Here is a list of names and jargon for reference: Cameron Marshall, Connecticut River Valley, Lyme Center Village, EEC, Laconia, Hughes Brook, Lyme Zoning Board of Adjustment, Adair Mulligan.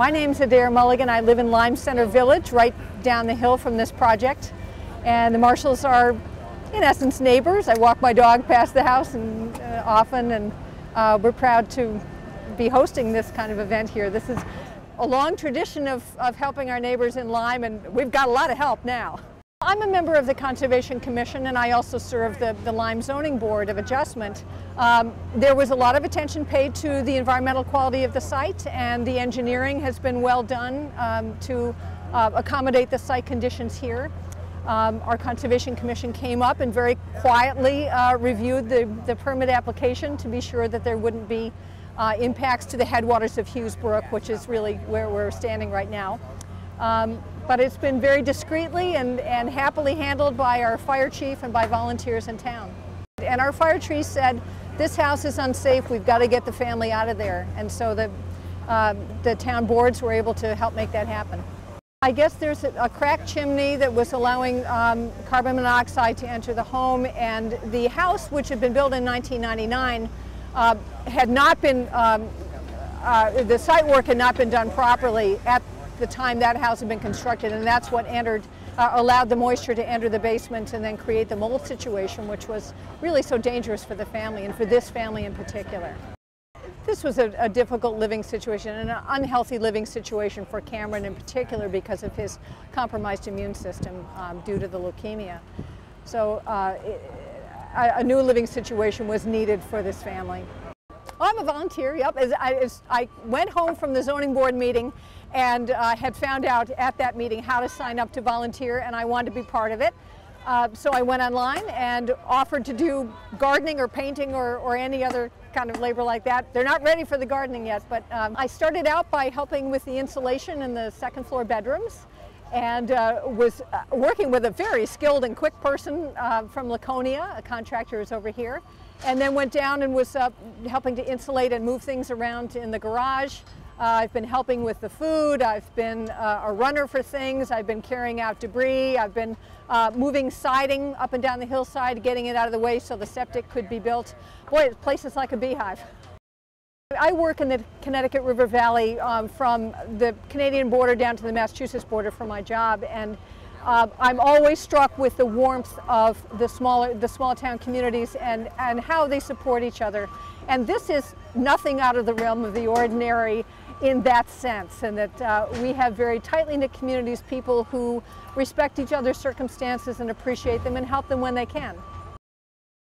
my name's Adair Mulligan. I live in Lyme Center Village, right down the hill from this project. And the Marshalls are, in essence, neighbors. I walk my dog past the house and, often, and we're proud to be hosting this kind of event here. This is a long tradition of helping our neighbors in Lyme, and we've got a lot of help now. I'm a member of the Conservation Commission, and I also serve the Lyme Zoning Board of Adjustment. There was a lot of attention paid to the environmental quality of the site, and the engineering has been well done to accommodate the site conditions here. Our Conservation Commission came up and very quietly reviewed the permit application to be sure that there wouldn't be impacts to the headwaters of Hughes Brook, which is really where we're standing right now. But it's been very discreetly and happily handled by our fire chief and by volunteers in town. And our fire chief said, this house is unsafe, we've got to get the family out of there. And so the town boards were able to help make that happen. I guess there's a cracked chimney that was allowing carbon monoxide to enter the home, and the house, which had been built in 1999, had not been, the site work had not been done properly at the time that house had been constructed, and that's what entered, allowed the moisture to enter the basement and then create the mold situation, which was really so dangerous for the family and for this family in particular. This was a difficult living situation, and an unhealthy living situation for Cameron in particular because of his compromised immune system due to the leukemia. So a new living situation was needed for this family. I'm a volunteer, yep. I went home from the zoning board meeting and had found out at that meeting how to sign up to volunteer, and I wanted to be part of it. So I went online and offered to do gardening or painting or any other kind of labor like that. They're not ready for the gardening yet, but I started out by helping with the insulation in the second floor bedrooms, and was working with a very skilled and quick person from Laconia, a contractor is over here, and then went down and was helping to insulate and move things around in the garage. I've been helping with the food, I've been a runner for things, I've been carrying out debris, I've been moving siding up and down the hillside, getting it out of the way so the septic could be built. Boy, the place is like a beehive. I work in the Connecticut River Valley from the Canadian border down to the Massachusetts border for my job, and I'm always struck with the warmth of the small town communities and how they support each other. And this is nothing out of the realm of the ordinary in that sense, and that we have very tightly knit communities, people who respect each other's circumstances and appreciate them and help them when they can.